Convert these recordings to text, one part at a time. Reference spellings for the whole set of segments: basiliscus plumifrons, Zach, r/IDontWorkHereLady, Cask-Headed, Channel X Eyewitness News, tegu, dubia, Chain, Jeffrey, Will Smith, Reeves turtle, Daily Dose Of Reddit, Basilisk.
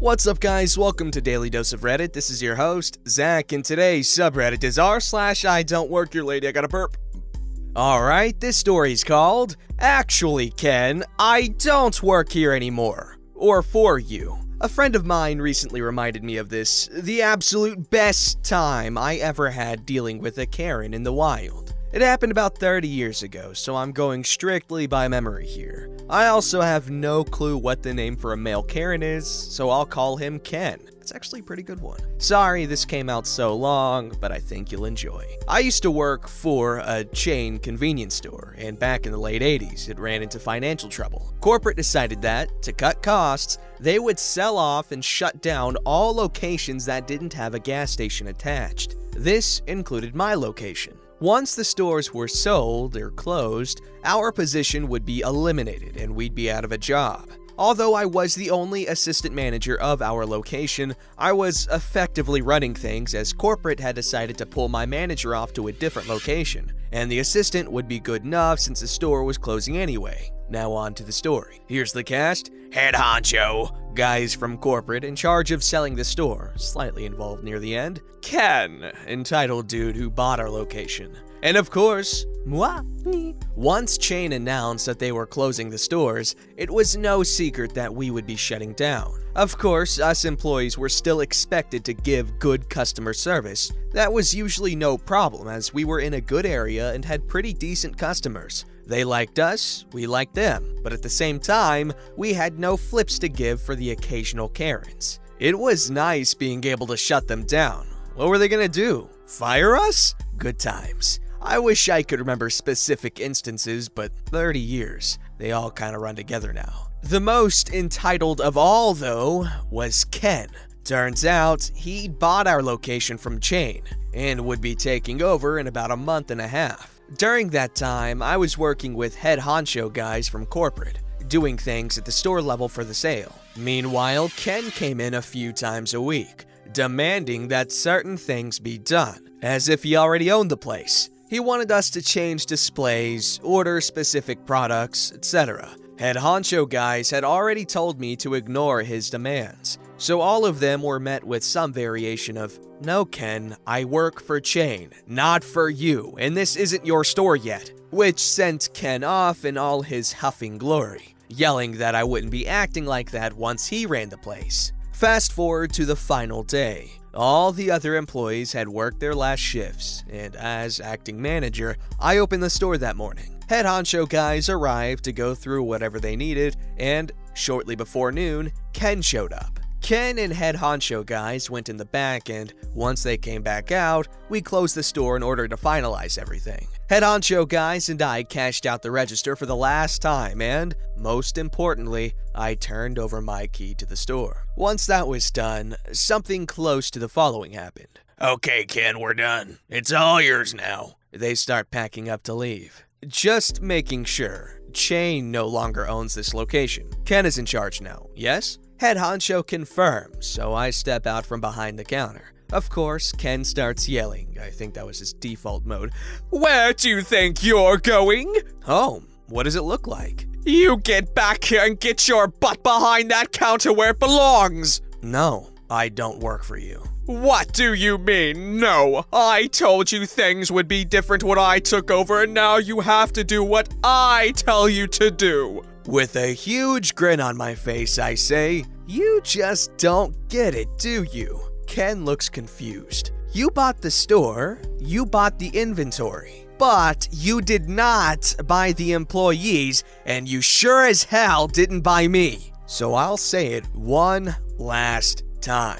What's up, guys? Welcome to Daily Dose of Reddit. This is your host, Zach, and today's subreddit is r/IDontWorkHereLady. I got a burp. Alright, this story's called, Actually, Ken, I Don't Work Here Anymore. Or For You. A friend of mine recently reminded me of this, the absolute best time I ever had dealing with a Karen in the wild. It happened about 30 years ago, so I'm going strictly by memory here. I also have no clue what the name for a male Karen is, so I'll call him Ken. It's actually a pretty good one. Sorry this came out so long, but I think you'll enjoy. I used to work for a chain convenience store, and back in the late 80s, it ran into financial trouble. Corporate decided that, to cut costs, they would sell off and shut down all locations that didn't have a gas station attached. This included my location. Once the stores were sold or closed, our position would be eliminated and we'd be out of a job. Although I was the only assistant manager of our location, I was effectively running things as corporate had decided to pull my manager off to a different location, and the assistant would be good enough since the store was closing anyway. Now on to the story. Here's the cast. Head honcho, guys from corporate in charge of selling the store, slightly involved near the end. Ken, entitled dude who bought our location. And of course, moi. Once Chain announced that they were closing the stores, it was no secret that we would be shutting down. Of course, us employees were still expected to give good customer service. That was usually no problem as we were in a good area and had pretty decent customers. They liked us, we liked them, but at the same time, we had no flips to give for the occasional Karens. It was nice being able to shut them down. What were they gonna do? Fire us? Good times. I wish I could remember specific instances, but 30 years, they all kinda run together now. The most entitled of all, though, was Ken. Turns out, he'd bought our location from Chain, and would be taking over in about a month and a half. During that time, I was working with head honcho guys from corporate, doing things at the store level for the sale. Meanwhile, Ken came in a few times a week, demanding that certain things be done, as if he already owned the place. He wanted us to change displays, order specific products, etc. Head honcho guys had already told me to ignore his demands, so all of them were met with some variation of, "No, Ken, I work for Chain, not for you, and this isn't your store yet," which sent Ken off in all his huffing glory, yelling that I wouldn't be acting like that once he ran the place. Fast forward to the final day. All the other employees had worked their last shifts, and as acting manager, I opened the store that morning. Head honcho guys arrived to go through whatever they needed, and shortly before noon, Ken showed up. Ken and head honcho guys went in the back, and once they came back out, we closed the store in order to finalize everything. Head honcho guys and I cashed out the register for the last time, and most importantly, I turned over my key to the store. Once that was done, something close to the following happened. "Okay, Ken, we're done. It's all yours now." They start packing up to leave. Just making sure, Chain no longer owns this location. Ken is in charge now, yes? Head honcho confirms, so I step out from behind the counter. Of course, Ken starts yelling. I think that was his default mode. "Where do you think you're going?" "Home. What does it look like?" "You get back here and get your butt behind that counter where it belongs!" "No, I don't work for you." "What do you mean, no? I told you things would be different when I took over, and now you have to do what I tell you to do." With a huge grin on my face, I say, "You just don't get it, do you?" Ken looks confused. "You bought the store, you bought the inventory, but you did not buy the employees, and you sure as hell didn't buy me. So I'll say it one last time.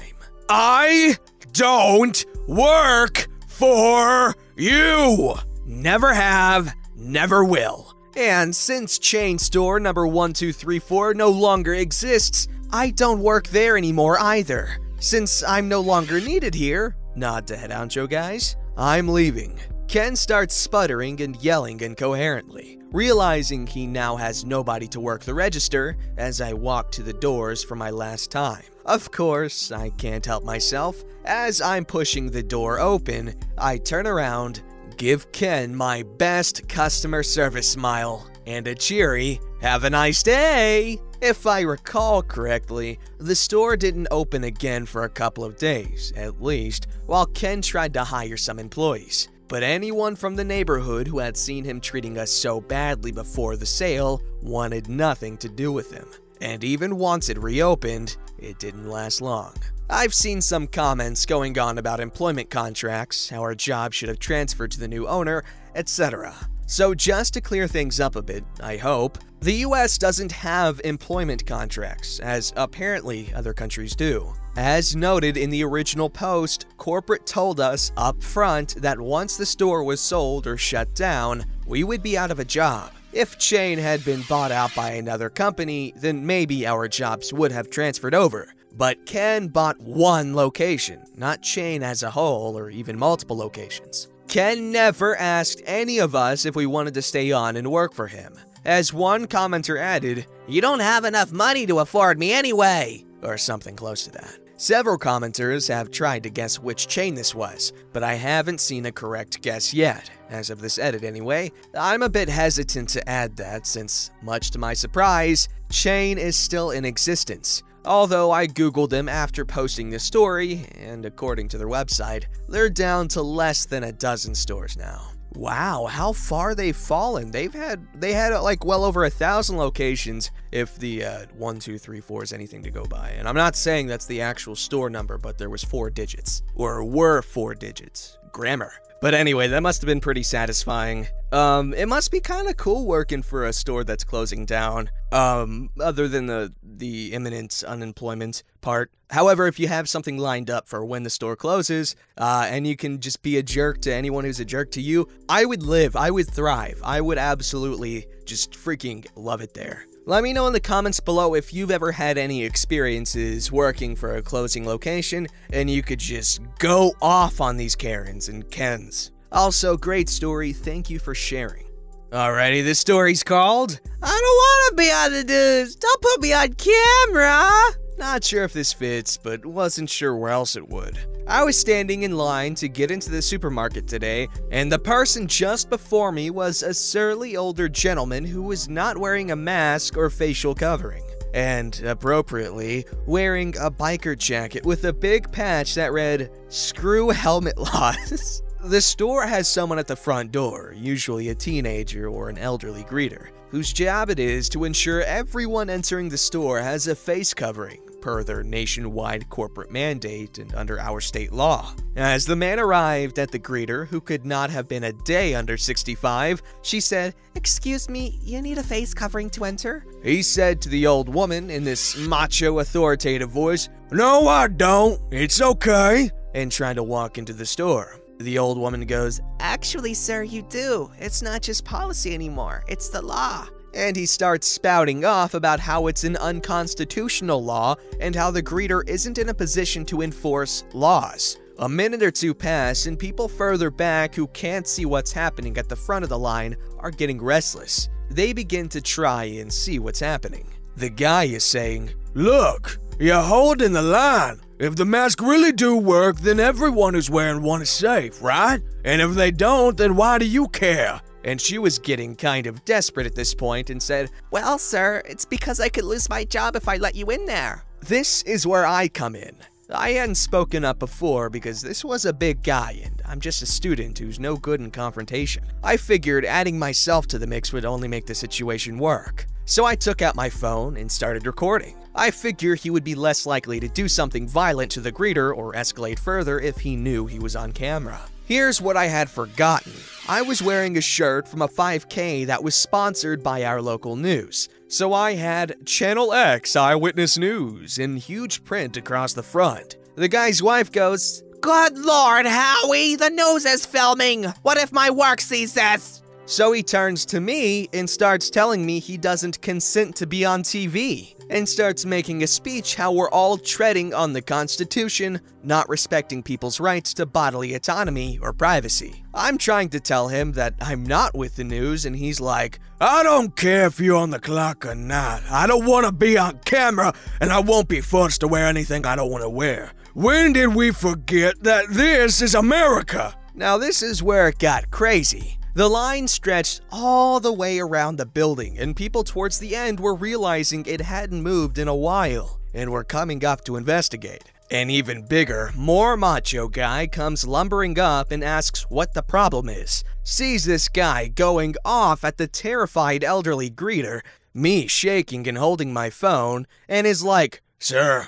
I don't work for you. Never have, never will. And since Chain Store number 1234 no longer exists, I don't work there anymore either. Since I'm no longer needed here," nod to head honcho guys, "I'm leaving." Ken starts sputtering and yelling incoherently. Realizing he now has nobody to work the register, as I walk to the doors for my last time. Of course, I can't help myself. As I'm pushing the door open, I turn around, give Ken my best customer service smile, and a cheery, "Have a nice day!" If I recall correctly, the store didn't open again for a couple of days, at least, while Ken tried to hire some employees. But anyone from the neighborhood who had seen him treating us so badly before the sale wanted nothing to do with him. And even once it reopened, it didn't last long. I've seen some comments going on about employment contracts, how our job should have transferred to the new owner, etc. So just to clear things up a bit, I hope, the US doesn't have employment contracts, as apparently other countries do. As noted in the original post, corporate told us up front that once the store was sold or shut down, we would be out of a job. If Chain had been bought out by another company, then maybe our jobs would have transferred over. But Ken bought one location, not Chain as a whole or even multiple locations. Ken never asked any of us if we wanted to stay on and work for him. As one commenter added, "You don't have enough money to afford me anyway," or something close to that. Several commenters have tried to guess which chain this was, but I haven't seen a correct guess yet. As of this edit anyway, I'm a bit hesitant to add that since, much to my surprise, Chain is still in existence. Although I googled them after posting this story, and according to their website, they're down to less than a dozen stores now. Wow, how far they've fallen. They had like well over 1,000 locations if the 1234 is anything to go by. And I'm not saying that's the actual store number, but there was 4 digits. Or were 4 digits. Grammar. But anyway, that must have been pretty satisfying. It must be kind of cool working for a store that's closing down, other than the imminent unemployment part. However, if you have something lined up for when the store closes, and you can just be a jerk to anyone who's a jerk to you, I would live, I would thrive, I would absolutely just freaking love it there. Let me know in the comments below if you've ever had any experiences working for a closing location, and you could just go off on these Karens and Kens. Also, great story, thank you for sharing. Alrighty, this story's called, "I don't wanna be on the news, don't put me on camera!" Not sure if this fits, but wasn't sure where else it would. I was standing in line to get into the supermarket today, and the person just before me was a surly older gentleman who was not wearing a mask or facial covering, and, appropriately, wearing a biker jacket with a big patch that read, "Screw helmet laws." The store has someone at the front door, usually a teenager or an elderly greeter, whose job it is to ensure everyone entering the store has a face covering, per their nationwide corporate mandate and under our state law. As the man arrived at the greeter, who could not have been a day under 65, she said, "Excuse me, you need a face covering to enter?" He said to the old woman in this macho authoritative voice, "No, I don't, it's okay," and tried to walk into the store. The old woman goes, "Actually, sir, you do. It's not just policy anymore, it's the law." And he starts spouting off about how it's an unconstitutional law and how the greeter isn't in a position to enforce laws. A minute or two pass, and people further back who can't see what's happening at the front of the line are getting restless. They begin to try and see what's happening. The guy is saying, "Look, you're holding the line. If the masks really do work, then everyone who's wearing one is safe, right? And if they don't, then why do you care?" And she was getting kind of desperate at this point and said, "Well, sir, it's because I could lose my job if I let you in there." This is where I come in. I hadn't spoken up before because this was a big guy and I'm just a student who's no good in confrontation. I figured adding myself to the mix would only make the situation work. So I took out my phone and started recording. I figure he would be less likely to do something violent to the greeter or escalate further if he knew he was on camera. Here's what I had forgotten. I was wearing a shirt from a 5K that was sponsored by our local news. So I had Channel X Eyewitness News in huge print across the front. The guy's wife goes, "Good Lord, Howie, the news is filming. What if my work sees this?" So he turns to me and starts telling me he doesn't consent to be on TV, and starts making a speech how we're all treading on the Constitution, not respecting people's rights to bodily autonomy or privacy. I'm trying to tell him that I'm not with the news, and he's like, "I don't care if you're on the clock or not. I don't want to be on camera, and I won't be forced to wear anything I don't want to wear. When did we forget that this is America?" Now this is where it got crazy. The line stretched all the way around the building, and people towards the end were realizing it hadn't moved in a while and were coming up to investigate. An even bigger, more macho guy comes lumbering up and asks what the problem is. Sees this guy going off at the terrified elderly greeter, me shaking and holding my phone, and is like, Sir,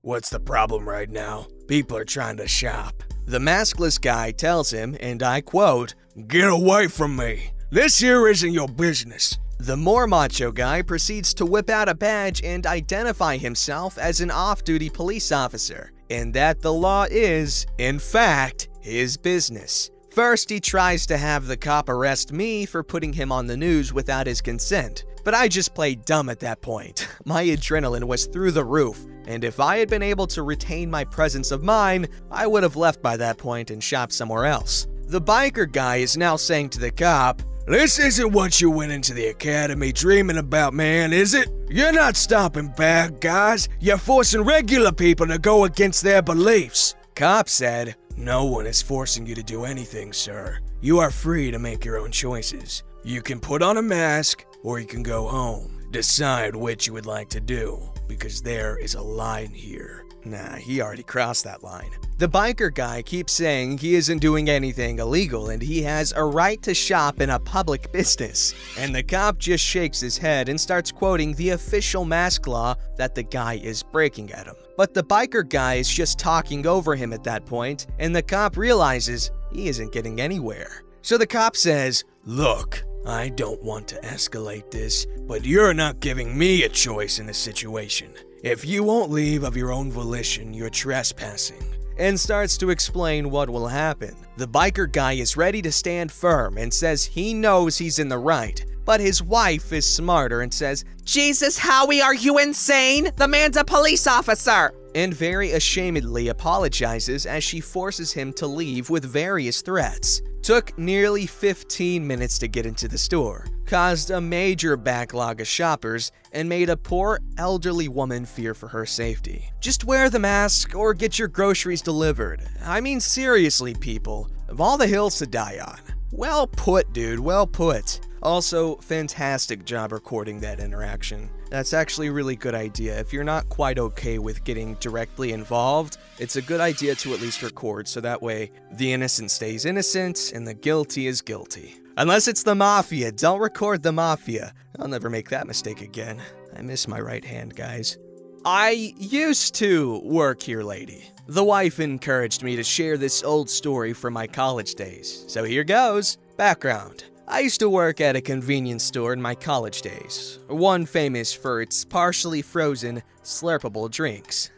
what's the problem right now? People are trying to shop. The maskless guy tells him, and I quote, "Get away from me. This here isn't your business." The more macho guy proceeds to whip out a badge and identify himself as an off-duty police officer, and that the law is, in fact, his business. First, he tries to have the cop arrest me for putting him on the news without his consent, but I just played dumb at that point. My adrenaline was through the roof, and if I had been able to retain my presence of mind, I would have left by that point and shopped somewhere else. The biker guy is now saying to the cop, "This isn't what you went into the academy dreaming about, man, is it? You're not stopping bad guys. You're forcing regular people to go against their beliefs." Cop said, "No one is forcing you to do anything, sir. You are free to make your own choices. You can put on a mask or you can go home. Decide which you would like to do, because there is a line here." Nah, he already crossed that line. The biker guy keeps saying he isn't doing anything illegal and he has a right to shop in a public business. And the cop just shakes his head and starts quoting the official mask law that the guy is breaking at him. But the biker guy is just talking over him at that point, and the cop realizes he isn't getting anywhere. So the cop says, "Look, I don't want to escalate this, but you're not giving me a choice in this situation. If you won't leave of your own volition, you're trespassing," and starts to explain what will happen. The biker guy is ready to stand firm and says he knows he's in the right, but his wife is smarter and says, "Jesus, Howie, are you insane? The man's a police officer!" and very ashamedly apologizes as she forces him to leave with various threats. Took nearly 15 minutes to get into the store, caused a major backlog of shoppers, and made a poor elderly woman fear for her safety. Just wear the mask or get your groceries delivered. I mean, seriously, people, of all the hills to die on. Well put, dude, well put. Also, fantastic job recording that interaction. That's actually a really good idea. If you're not quite okay with getting directly involved, it's a good idea to at least record, so that way the innocent stays innocent and the guilty is guilty. Unless it's the mafia, don't record the mafia. I'll never make that mistake again. I miss my right hand, guys. I used to work here, lady. The wife encouraged me to share this old story from my college days, so here goes. Background. I used to work at a convenience store in my college days, one famous for its partially frozen, slurpable drinks.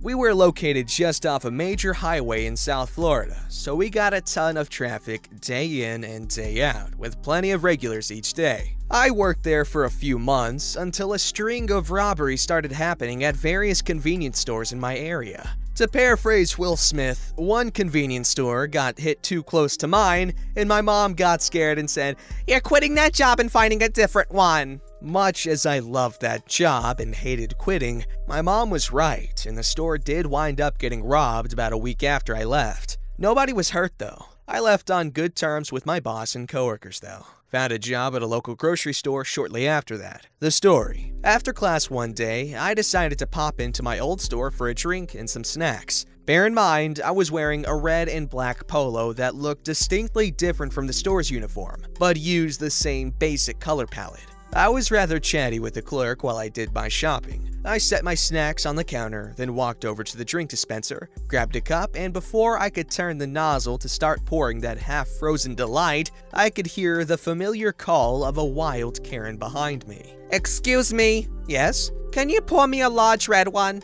We were located just off a major highway in South Florida, so we got a ton of traffic day in and day out, with plenty of regulars each day. I worked there for a few months until a string of robberies started happening at various convenience stores in my area. To paraphrase Will Smith, one convenience store got hit too close to mine, and my mom got scared and said, "You're quitting that job and finding a different one." Much as I loved that job and hated quitting, my mom was right, and the store did wind up getting robbed about a week after I left. Nobody was hurt, though. I left on good terms with my boss and coworkers, though. Found a job at a local grocery store shortly after that. The story. After class one day, I decided to pop into my old store for a drink and some snacks. Bear in mind, I was wearing a red and black polo that looked distinctly different from the store's uniform, but used the same basic color palette. I was rather chatty with the clerk while I did my shopping. I set my snacks on the counter, then walked over to the drink dispenser, grabbed a cup, and before I could turn the nozzle to start pouring that half-frozen delight, I could hear the familiar call of a wild Karen behind me. "Excuse me." "Yes?" "Can you pour me a large red one?"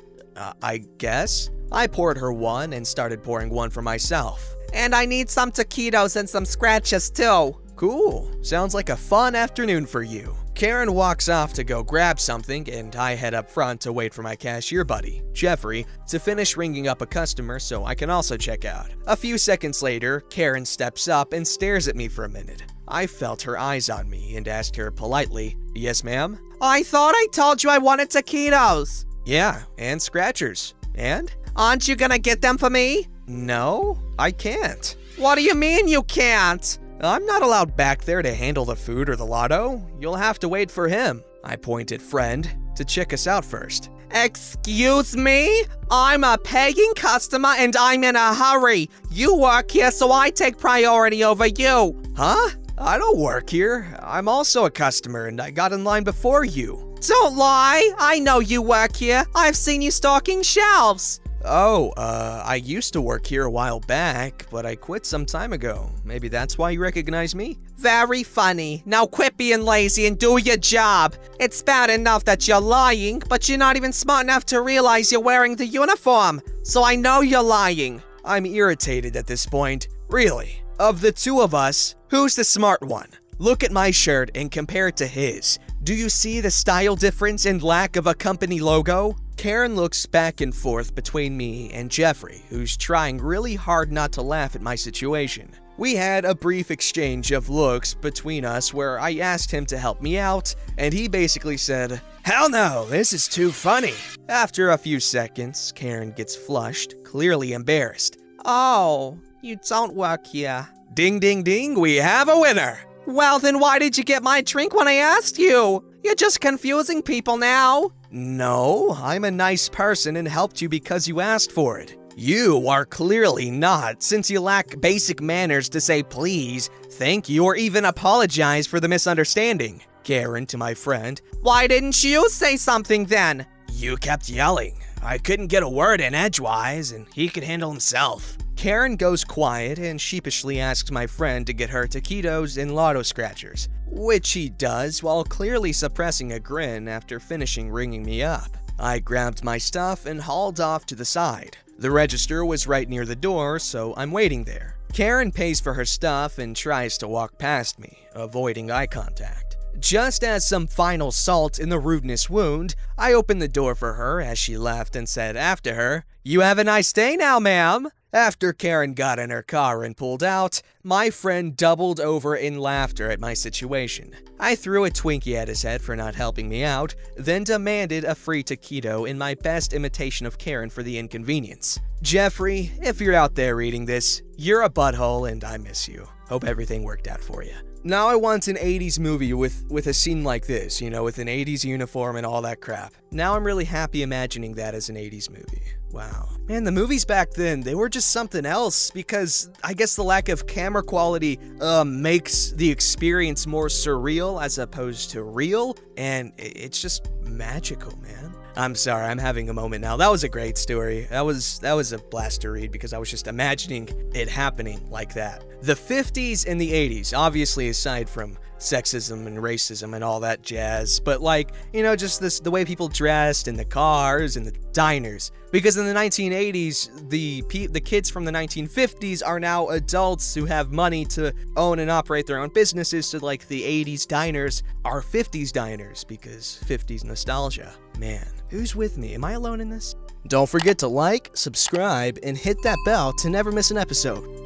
I guess." I poured her one and started pouring one for myself. "And I need some taquitos and some scratches too." "Cool. Sounds like a fun afternoon for you." Karen walks off to go grab something, and I head up front to wait for my cashier buddy, Jeffrey, to finish ringing up a customer so I can also check out. A few seconds later, Karen steps up and stares at me for a minute. I felt her eyes on me and asked her politely, "Yes, ma'am?" "I thought I told you I wanted taquitos." "Yeah, and scratchers. And?" "Aren't you gonna get them for me?" "No, I can't." "What do you mean you can't?" I'm not allowed back there to handle the food or the lotto. You'll have to wait for him. I pointed friend to check us out first. Excuse me? I'm a paying customer and I'm in a hurry. You work here, so I take priority over you. Huh? I don't work here. I'm also a customer and I got in line before you. Don't lie. I know you work here. I've seen you stocking shelves. Oh, I used to work here a while back, but I quit some time ago. Maybe that's why you recognize me? Very funny. Now quit being lazy and do your job. It's bad enough that you're lying, but you're not even smart enough to realize you're wearing the uniform. So I know you're lying. I'm irritated at this point. Really? Of the two of us, who's the smart one? Look at my shirt and compare it to his. Do you see the style difference and lack of a company logo? Karen looks back and forth between me and Jeffrey, who's trying really hard not to laugh at my situation. We had a brief exchange of looks between us where I asked him to help me out, and he basically said, "Hell no, this is too funny." After a few seconds, Karen gets flushed, clearly embarrassed. Oh, you don't work here. Ding, ding, ding, we have a winner. Well, then why did you get my drink when I asked you? You're just confusing people now. No, I'm a nice person and helped you because you asked for it. You are clearly not, since you lack basic manners to say please, thank you, or even apologize for the misunderstanding. Karen to my friend, why didn't you say something then? You kept yelling. I couldn't get a word in edgewise, and he could handle himself. Karen goes quiet and sheepishly asks my friend to get her taquitos and lotto scratchers, which he does while clearly suppressing a grin after finishing ringing me up. I grabbed my stuff and hauled off to the side. The register was right near the door, so I'm waiting there. Karen pays for her stuff and tries to walk past me, avoiding eye contact. Just as some final salt in the rudeness wound, I opened the door for her as she left and said after her, "You have a nice day now, ma'am." After Karen got in her car and pulled out, my friend doubled over in laughter at my situation. I threw a Twinkie at his head for not helping me out, then demanded a free taquito in my best imitation of Karen for the inconvenience. Jeffrey, if you're out there reading this, you're a butthole and I miss you. Hope everything worked out for you. Now I want an 80s movie with a scene like this, you know, with an 80s uniform and all that crap. Now I'm really happy imagining that as an 80s movie. Wow. Man, the movies back then, they were just something else, because I guess the lack of camera quality makes the experience more surreal as opposed to real, and it's just magical, man. I'm sorry, I'm having a moment now. That was a great story. That was a blast to read because I was just imagining it happening like that. The 50s and the 80s, obviously aside from sexism and racism and all that jazz, but like, you know, just this, the way people dressed and the cars and the diners. Because in the 1980s, the kids from the 1950s are now adults who have money to own and operate their own businesses, so like the 80s diners are 50s diners because 50s nostalgia. Man, who's with me? Am I alone in this? Don't forget to like, subscribe, and hit that bell to never miss an episode.